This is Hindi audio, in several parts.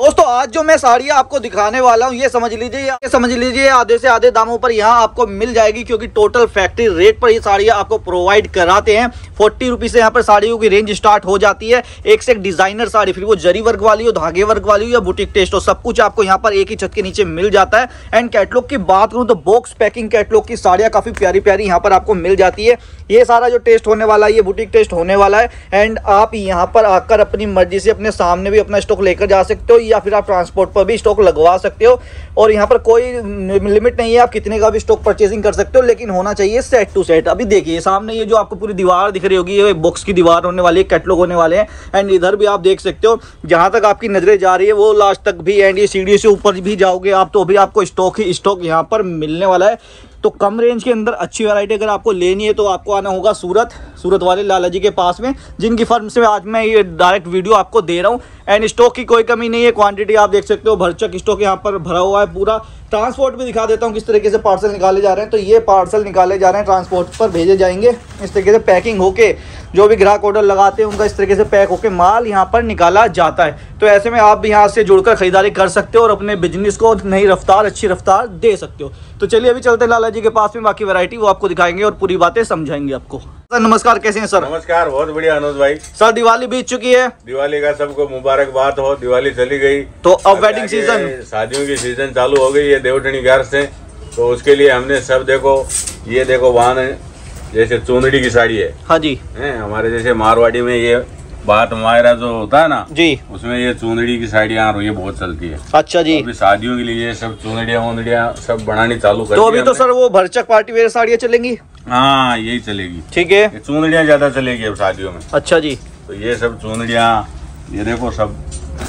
दोस्तों आज जो मैं साड़ियाँ आपको दिखाने वाला हूँ ये समझ लीजिए आधे से आधे दामों पर यहाँ आपको मिल जाएगी, क्योंकि टोटल फैक्ट्री रेट पर ये साड़ियाँ आपको प्रोवाइड कराते हैं। 40 रुपीज़ से यहाँ पर साड़ियों की रेंज स्टार्ट हो जाती है। एक से एक डिज़ाइनर साड़ी, फिर वो जरी वर्क वाली हो, धागे वर्क वाली हो या बुटीक टेस्ट हो, सब कुछ आपको यहाँ पर एक ही छत के नीचे मिल जाता है। एंड कैटलॉग की बात करूँ तो बॉक्स पैकिंग कैटलॉग की साड़ियाँ काफ़ी प्यारी प्यारी यहाँ पर आपको मिल जाती है। ये सारा जो टेस्ट होने वाला है ये बुटीक टेस्ट होने वाला है। एंड आप यहाँ पर आकर अपनी मर्जी से अपने सामने भी अपना स्टॉक लेकर जा सकते हो या फिर आप ट्रांसपोर्ट पर भी स्टॉक लगवा सकते हो। और यहाँ पर कोई लिमिट नहीं है, आप कितने का भी स्टॉक परचेसिंग कर सकते हो, लेकिन होना चाहिए सेट टू सेट। अभी देखिए सामने ये जो आपको पूरी दीवार दिख रही होगी ये बॉक्स की दीवार होने वाली है, कैटलॉग होने वाले हैं। एंड इधर भी आप देख सकते हो, जहाँ तक आपकी नजरें जा रही है वो लास्ट तक भी। एंड ये सीढ़ी से ऊपर भी जाओगे आप तो अभी आपको स्टॉक ही स्टॉक यहाँ पर मिलने वाला है। तो कम रेंज के अंदर अच्छी वैरायटी अगर आपको लेनी है तो आपको आना होगा सूरत वाले लाला जी के पास में, जिनकी फर्म से आज मैं ये डायरेक्ट वीडियो आपको दे रहा हूँ। एंड स्टॉक की कोई कमी नहीं है, क्वांटिटी आप देख सकते हो, भरचक स्टॉक यहाँ पर भरा हुआ है पूरा। ट्रांसपोर्ट भी दिखा देता हूँ किस तरीके से पार्सल निकाले जा रहे हैं। तो ये पार्सल निकाले जा रहे हैं, ट्रांसपोर्ट पर भेजे जाएंगे इस तरीके से, पैकिंग होके जो भी ग्राहक ऑर्डर लगाते हैं उनका इस तरीके से पैक होके माल यहाँ पर निकाला जाता है। तो ऐसे में आप भी यहाँ से जुड़कर खरीदारी कर सकते हो और अपने बिजनेस को नई रफ्तार, अच्छी रफ्तार दे सकते हो। तो चलिए अभी चलते लाला जी के पास में, बाकी वैरायटी वो आपको दिखाएंगे और पूरी बातें समझाएंगे आपको। सर नमस्कार, कैसे हैं सर? नमस्कार, बहुत बढ़िया अनुज भाई। सर दिवाली बीत चुकी है, दिवाली का सबको मुबारकबाद हो। दिवाली चली गई तो अब वेडिंग सीजन, शादियों की सीजन चालू हो गई है देवधनी घर से। तो उसके लिए हमने सब देखो, ये देखो वाहन है, जैसे चुंदड़ी की साड़ी है। हाँ जी, हमारे जैसे मारवाड़ी में ये बात मायरा जो होता है ना जी, उसमें ये चुंदड़ी की साड़ियाँ ये बहुत चलती है। अच्छा जी, तो शादियों के लिए सब चुंदड़ियाँ वुंदड़ियाँ सब बनानी चालू कर। तो अभी तो सर वो भरचक पार्टी वेयर साड़ियाँ चलेंगी? हाँ यही चलेगी, ठीक है, चुंदड़ियाँ ज्यादा चलेगी अब शादियों में। अच्छा जी, तो ये सब चुंदड़ियाँ, ये देखो सब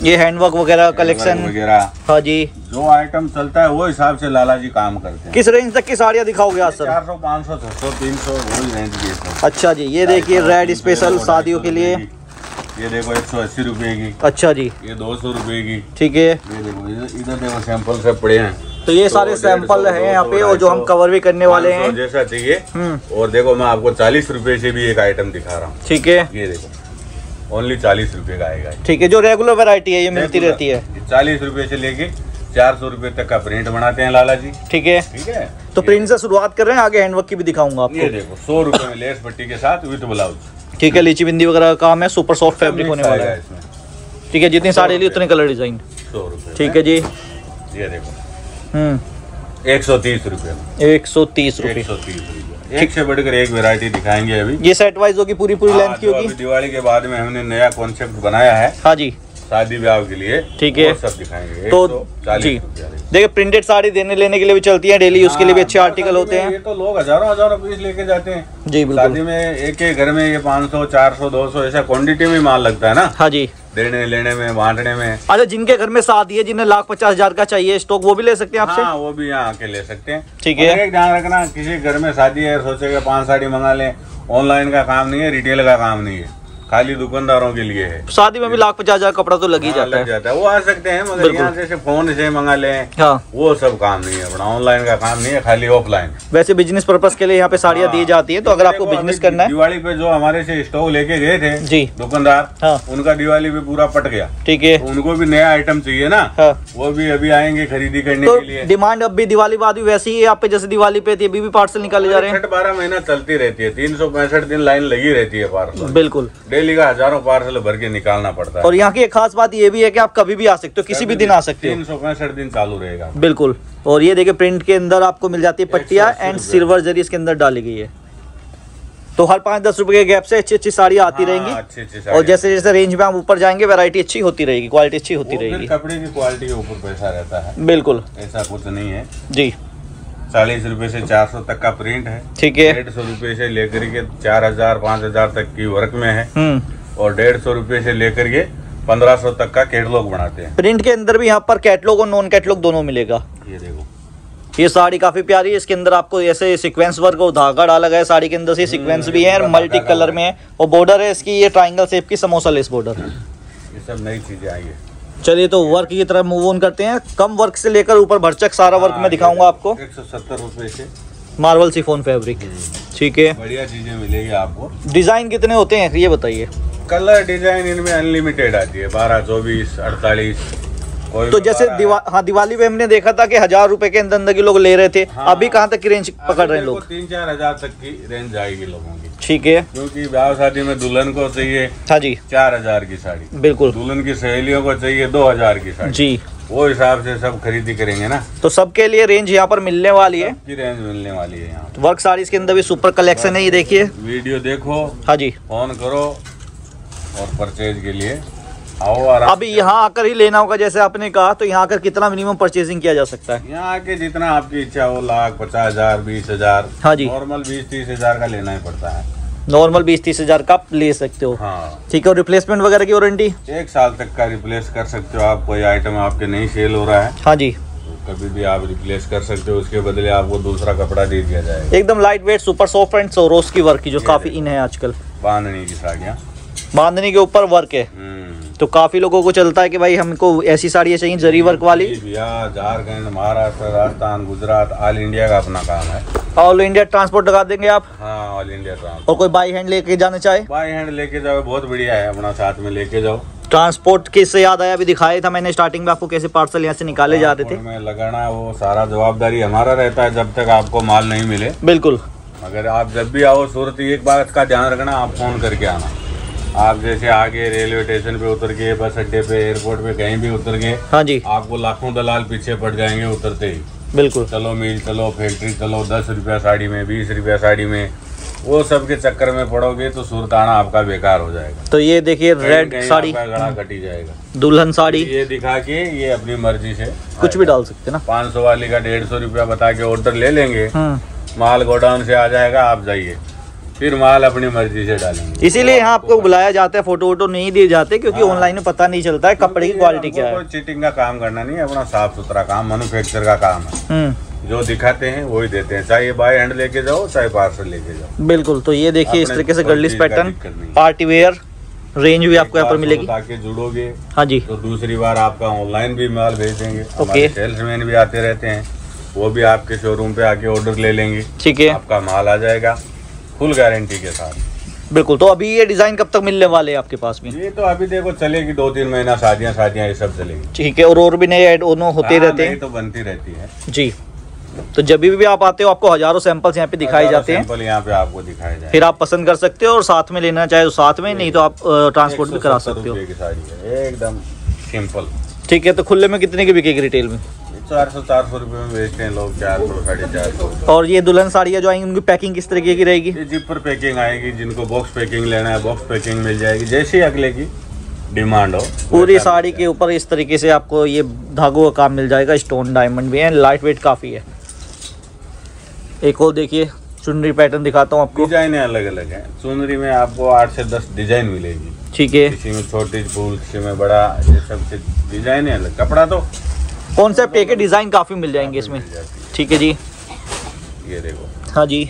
ये हैंडवर्क वगैरह कलेक्शन वगैरह। हाँ जी, जो आइटम चलता है वो हिसाब से लाला जी काम करते हैं। किस रेंज तक की साड़ियाँ दिखाओगे आज सर? 400, 500, 600, 300 वो रेंज की। अच्छा जी, ये देखिए रेड स्पेशल शादियों के लिए, ये देखो 180 रुपए की। अच्छा जी, ये 200 रुपए की, ठीक है। ये देखो इधर देखो सैंपल सब पड़े हैं। तो ये सारे सैंपल हैं यहाँ पे और जो हम कवर भी करने वाले हैं जैसा चाहिए। और देखो मैं आपको 40 रुपए से भी एक आइटम दिखा रहा हूँ, ठीक है। ये देखो ओनली 40 रुपए का आएगा, ठीक है, जो रेगुलर वेरायटी है ये मिलती रहती है। 40 रुपए से लेके 400 रुपए तक का प्रिंट बनाते हैं लाला जी, ठीक है, ठीक है। तो प्रिंट से शुरुआत कर रहे हैं, आगे हैंडवर्क की भी दिखाऊंगा आपको। ये देखो 100 रुपए में लेस पट्टी के साथ विद ब्लाउज, ठीक है। लीची बिंदी वगैरह का काम है, सुपर सॉफ्ट फैब्रिक होने वाला है, ठीक है। जितनी साड़ी ली उतने कलर डिजाइन, ठीक है जी। ये देखो 130 रुपए, 130 रुपए, एक से बढ़कर एक वैरायटी दिखाएंगे अभी। ये सेट वाइज होगी, पूरी लेंथ की होगी। दिवाली के बाद में हमने नया कॉन्सेप्ट बनाया है, हाँ जी, शादी ब्याह के लिए, ठीक है, सब दिखाएंगे। तो जी देखिए प्रिंटेड साड़ी देने लेने के लिए भी चलती है डेली, उसके लिए भी अच्छे आर्टिकल होते हैं। ये तो लोग हजारों पीस लेके जाते हैं जी, बिल्कुल। शादी में एक एक घर में ये 500, 400, 200 ऐसा क्वांटिटी में माल लगता है ना। हाँ जी, देने लेने में, बांटने में। अच्छा, जिनके घर में शादी है, जिन्हें 50,000 का चाहिए स्टॉक, वो भी ले सकते हैं आपसे? हाँ, वो भी यहाँ आके ले सकते हैं, ठीक है। ध्यान रखना किसी घर में शादी है सोचेगा 5 साड़ी मंगा ले, ऑनलाइन का काम नहीं है, रिटेल का काम नहीं है, खाली दुकानदारों के लिए है। शादी में भी 50,000 कपड़ा तो लग ही जाता है। वो आ सकते हैं मगर यहाँ जैसे फोन से मंगा ले, हाँ। वो सब काम नहीं है, अपना ऑनलाइन का काम नहीं है, खाली ऑफलाइन। वैसे बिजनेस पर्पस के लिए यहाँ पे साड़ियाँ दी जाती है। तो अगर आपको बिजनेस करना है, दिवाली पे जो हमारे से स्टॉक लेके गए थे जी दुकानदार, उनका दिवाली पे पूरा पट गया, ठीक है। उनको भी नया आइटम चाहिए ना, वो भी अभी आएंगे खरीदी करने के लिए। डिमांड अब भी दिवाली बाद भी वैसी है, आप पे जैसे दिवाली पे थी, अभी भी पार्सल निकाले जा रहे हैं। 12 महीना चलती रहती है, 365 दिन लाइन लगी रहती है पार्सल, बिल्कुल। डेली का हजारों पार्सल भर के निकालना पड़ता है। और यहाँ की एक खास बात ये भी है कि आप कभी भी आ सकते हो, किसी भी दिन आ सकते हो, 365 दिन चालू रहेगा, बिल्कुल। और ये देखिए प्रिंट के अंदर आपको मिल जाती है पट्टिया एंड सिल्वर जरी इसके अंदर डाली गई है। तो हर 5-10 रुपए के गैप से अच्छी अच्छी साड़ियाँ आती रहेंगी, और जैसे जैसे रेंज में हम ऊपर जाएंगे वैरायटी अच्छी होती रहेगी, क्वालिटी अच्छी होती रहेगी। कपड़े की क्वालिटी के ऊपर पैसा रहता है, बिल्कुल, ऐसा कुछ नहीं है जी। 40 रुपए से 400 तक का प्रिंट है, ठीक है। 150 रुपए से लेकर के 4000, 5000 तक की वर्क में है, और 150 रुपए से लेकर के 1500 तक का कैटलॉग बनाते हैं। प्रिंट के अंदर भी यहाँ पर कैटलॉग और नॉन कैटलॉग दोनों मिलेगा। ये देखो ये साड़ी काफी प्यारी है, इसके अंदर आपको ऐसे सीक्वेंस वर्क और धागा डाला गया है साड़ी के अंदर से, सीक्वेंस भी है, मल्टी कलर में है, और बॉर्डर है इसकी ये ट्राइंगल शेप की, समोसा लेस बॉर्डर। ये सब नई चीजें आई है। चलिए तो वर्क की तरफ मूव ऑन करते हैं, कम वर्क से लेकर ऊपर भरचक सारा वर्क मैं दिखाऊंगा आपको। 170 रुपए से मार्बल शिफॉन फैब्रिक, ठीक है, बढ़िया चीजें मिलेगी आपको। डिजाइन कितने होते हैं ये बताइए? कलर डिजाइन इनमें अनलिमिटेड आती है, 12, 24, 48, तो जैसे दिवाली पे हमने देखा था कि 1000 रुपए के अंदर की लोग ले रहे थे, अभी कहाँ तक की रेंज पकड़ रहे हैं लोग? 3-4 हजार तक की रेंज जाएगी लोगों की। ठीक है, क्योंकि ब्याह शादी में दुल्हन को चाहिए हाँ जी 4000 की साड़ी, बिल्कुल, दुल्हन की सहेलियों को चाहिए 2000 की साड़ी जी, वो हिसाब से सब खरीदी करेंगे ना, तो सबके लिए रेंज यहाँ पर मिलने वाली है, सबकी रेंज मिलने वाली है यहाँ। वर्क साड़ीज के अंदर भी सुपर कलेक्शन है, ये देखिए। वीडियो देखो हाँ जी, फोन करो और परचेज के लिए आओ। अभी यहाँ आकर ही लेना होगा जैसे आपने कहा, तो यहाँ आकर कितना मिनिमम परचेजिंग किया जा सकता है? यहाँ आके जितना आपकी इच्छा हो, 1,50,000 20,000 हाँ जी, नॉर्मल 20-30 हजार का लेना ही पड़ता है, नॉर्मल 20-30 हजार का ले सकते हो हाँ। ठीक है, और रिप्लेसमेंट वगैरह की वारंटी 1 साल तक का रिप्लेस कर सकते हो आप, कोई आइटम आपके नहीं सेल हो रहा है हाँ जी कभी भी आप रिप्लेस कर सकते हो, उसके बदले आपको दूसरा कपड़ा दे दिया जाएगा। एकदम light weight super soft and सरोस की वर्क की जो काफी इन है आजकल, बांधनी की साड़ियाँ, बांधनी के ऊपर वर्क है, तो काफी लोगों को चलता है कि भाई हमको ऐसी साड़ियाँ चाहिए जरी वर्क वाली। बिहार, झारखंड, महाराष्ट्र, राजस्थान, गुजरात, ऑल इंडिया का अपना काम है। ऑल इंडिया ट्रांसपोर्ट लगा देंगे आप? हाँ, ऑल इंडिया ट्रांसपोर्ट। और कोई बाई हैंड लेके जाना चाहे? बाई हैंड लेके जाओ, बहुत बढ़िया है, अपना साथ में लेके जाओ। ट्रांसपोर्ट किससे याद आया, अभी दिखाया था मैंने स्टार्टिंग में आपको कैसे पार्सल यहाँ से निकाले जा रहे थे। में लगाना वो सारा जवाबदारी हमारा रहता है जब तक आपको माल नहीं मिले। बिल्कुल, अगर आप जब भी आओ सूरत एक बात का ध्यान रखना, आप फोन करके आना। आप जैसे आगे रेलवे स्टेशन पे उतर गए, बस अड्डे पे, एयरपोर्ट पे, कहीं भी उतर गए हाँ जी, आपको लाखों दलाल पीछे पड़ जाएंगे उतरते ही। बिल्कुल, चलो मिल चलो, फैक्ट्री चलो, 10 रुपया साड़ी में, 20 रुपया साड़ी में, वो सब के चक्कर में पड़ोगे तो सूरत आना आपका बेकार हो जाएगा। तो ये देखिए रेड साड़ी गला कटी जाएगा, दुल्हन साड़ी ये दिखा के ये अपनी मर्जी से कुछ भी डाल सकते ना, 500 वाली का 150 रुपया बता के ऑर्डर ले लेंगे, माल गोडाउन से आ जाएगा, आप जाइए फिर माल अपनी मर्जी से डालेंगे। इसीलिए यहाँ आपको बुलाया जाता है, फोटो वोटो नहीं दिए जाते क्योंकि ऑनलाइन में पता नहीं चलता है कपड़े की क्वालिटी क्या है। चीटिंग का काम करना नहीं है, अपना साफ सुथरा काम, मैन्युफैक्चर का काम है, जो दिखाते हैं वही देते हैं, चाहे बाय हैंड लेके जाओ चाहे पार्सल लेके जाओ। बिल्कुल, तो ये देखिए इस तरीके से girlish pattern party wear range भी आपको यहाँ पर मिलेगी। ताकि जुड़ोगे हाँ जी, तो दूसरी बार आपका ऑनलाइन भी माल भेज देंगे, सेल्समैन भी आते रहते हैं, वो भी आपके शोरूम पे आके ऑर्डर ले लेंगे, ठीक है, आपका माल आ जाएगा फुल गारंटी के साथ। बिल्कुल, तो अभी ये डिजाइन कब तक मिलने वाले हैं आपके पास में? ये तो अभी देखो चलेगी 2-3 महीना, शादियाँ ये सब चलेगी। ठीक है, और भी नए ऐड दोनों होते रहते हैं, तो बनती रहती है जी। तो जब भी आप आते हो आपको हजारों सैंपल्स यहाँ पे दिखाए जाते हैं, यहाँ पे आपको दिखाए जाते हैं, फिर आप पसंद कर सकते हो और साथ में लेना चाहे तो साथ में, नहीं तो आप ट्रांसपोर्ट भी करा सकते हो। एकदम सिंपल। ठीक है, तो खुले में कितने की बिकेगी रिटेल में? 400-400 रुपए में बेचते हैं लोग, 400-450। और ये दुल्हन साड़ियाँ जो आएंगी उनकी पैकिंग किस तरीके की रहेगी? जिप पर पैकिंग आएगी, जिनको बॉक्स पैकिंग लेना है बॉक्स पैकिंग मिल जाएगी, जैसी अगले की डिमांड हो। पूरी साड़ी के ऊपर इस तरीके से आपको ये धागों का काम मिल जाएगा, स्टोन डायमंड भी है, लाइट वेट काफ़ी है। एक और देखिए चुनरी पैटर्न दिखाता हूँ आपको, डिजाइने अलग अलग है। चुनरी में आपको 8 से 10 डिजाइन मिलेगी, ठीक है, किसी में छोटी फूल, किसी में बड़ा, ये सबसे डिजाइने अलग। कपड़ा तो कॉन्सेप्ट एक है, डिजाइन काफी मिल जाएंगे इसमें, ठीक है जी। ये देखो हाँ जी,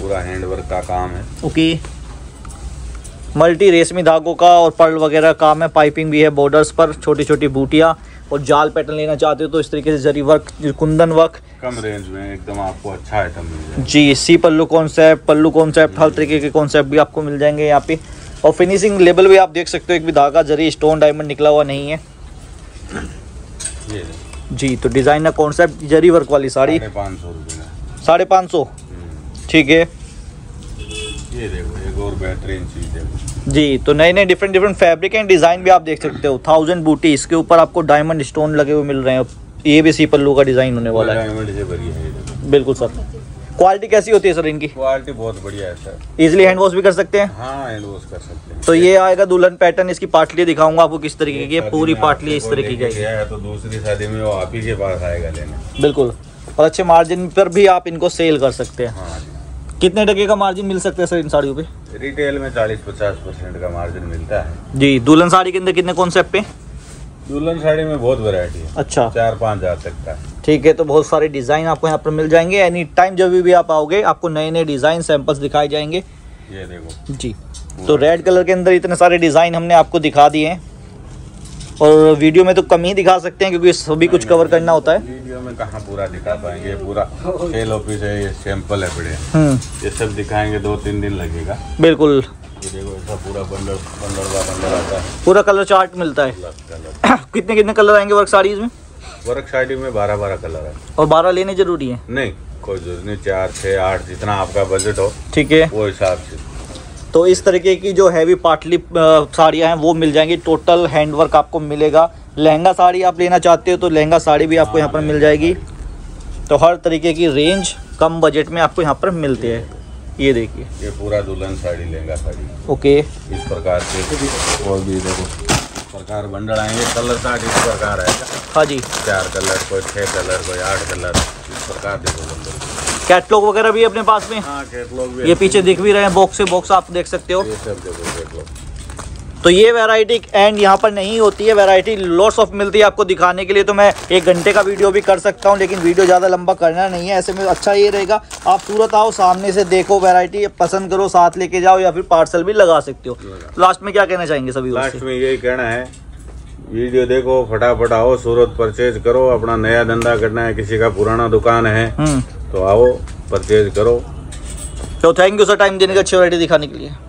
पूरा हैंडवर्क का काम है, ओके, मल्टी रेशमी धागों का और पर्ल वगैरह काम है, पाइपिंग भी है बॉर्डर्स पर, छोटी छोटी बूटियाँ। और जाल पैटर्न लेना चाहते हो तो इस तरीके से जरी वर्क, कुंदन वर्क, कम रेंज में एकदम आपको अच्छा आइटम मिल जाएगा जी। सी पल्लू कॉन्सेप्ट, हर तरीके के कॉन्सेप्ट भी आपको मिल जाएंगे यहाँ पे। और फिनिशिंग लेवल भी आप देख सकते हो, एक भी धागा जरी स्टोन डायमंड निकला हुआ नहीं है जी। तो डिजाइनर कॉन्सेप्ट जरी वर्क वाली साड़ी 550 ठीक है। ये देखो एक और बेहतरीन चीज है जी। तो नए नए डिफरेंट फैब्रिक एंड डिजाइन भी आप देख सकते हो। 1000 बूटी इसके ऊपर आपको डायमंड स्टोन लगे हुए मिल रहे हैं। ये भी सी पल्लू का डिजाइन होने वाला है। बिल्कुल सर, क्वालिटी कैसी होती है सर इनकी? क्वालिटी बहुत बढ़िया है सर। इजिली हैंड वॉश भी कर सकते हैं? हाँ, हैंड वॉश कर सकते हैं। तो ये आएगा दुल्हन पैटर्न, इसकी पाटली दिखाऊंगा आपको किस तरीके की, पूरी पाटली इस तरीके की है। तो दूसरी शादी में वो आप ही के पास आएगा लेने। बिल्कुल, और अच्छे मार्जिन पर भी आप इनको सेल कर सकते हैं। कितने टके का मार्जिन मिल सकता है सर इन साड़ियों पे? रिटेल में 40-50% का मार्जिन मिलता है जी। दुल्हन साड़ी के अंदर कितने कॉन्सेप्ट पे? दुल्हन साड़ी में बहुत वैरायटी है। अच्छा, 4-5 हजार तक का। ठीक है, तो बहुत सारे डिजाइन आपको यहाँ पर मिल जाएंगे। एनी टाइम जब भी आप आओगे आपको नए नए डिजाइन सैंपल्स दिखाए जाएंगे। ये देखो जी, तो रेड कलर के अंदर इतने सारे डिजाइन हमने आपको दिखा दिए हैं और वीडियो में तो कम ही दिखा सकते हैं क्योंकि सभी कुछ कवर करना होता है। वीडियो में कहाँ पूरा दिखा पाएंगे, पूरा सेल ऑफिस है, ये सैंपल है बड़े, ये सब दिखाएंगे 2-3 दिन लगेगा। बिल्कुल, ये देखो ऐसा पूरा बंडल आता है, पूरा कलर चार्ट मिलता है। कितने कितने कलर आएंगे वर्क साड़ीज में? वर्क साड़ी में 12-12 कलर है। और 12 लेने जरूरी है? नहीं, कोई जरूरी नहीं, 4, 6, 8 जितना आपका बजट हो, ठीक है, वो हिसाब से। तो इस तरीके की जो हैवी पाटली साड़ियाँ हैं वो मिल जाएंगी, टोटल हैंडवर्क आपको मिलेगा। लहंगा साड़ी आप लेना चाहते हो तो लहंगा साड़ी भी आपको यहाँ पर मिल जाएगी। तो हर तरीके की रेंज कम बजट में आपको यहाँ पर मिलती है। ये देखिए, ये पूरा दुल्हन साड़ी, लहंगा साड़ी, ओके, इस प्रकार से। और भी देखो प्रकार बंडल आएंगे, कलर चार्ट इस प्रकार है। हाँ जी, 4 कलर, कोई 6 कलर, कोई 8 कलर, इस प्रकार देखो बंडल। कैटलॉग वगैरह भी अपने पास में? हाँ, कैटलॉग भी, ये पीछे दिख भी रहे हैं, बॉक्स से बॉक्स आप देख सकते हो, ये सब देखो कैटलॉग। तो ये वैरायटी एंड यहाँ पर नहीं होती है, वैरायटी लॉट्स ऑफ मिलती है। आपको दिखाने के लिए तो मैं 1 घंटे का वीडियो भी कर सकता हूँ, लेकिन वीडियो ज़्यादा लंबा करना नहीं है। ऐसे में अच्छा ये रहेगा आप सूरत आओ, सामने से देखो, वैरायटी पसंद करो, साथ लेके जाओ या फिर पार्सल भी लगा सकते हो। लास्ट में क्या कहना चाहेंगे सभी? लास्ट में यही कहना है, वीडियो देखो, फटाफट आओ, सूरत परचेज करो। अपना नया धंधा करना है, किसी का पुराना दुकान है तो आओ परचेज करो। तो थैंक यू सर टाइम देने का, अच्छी वैरायटी दिखाने के लिए।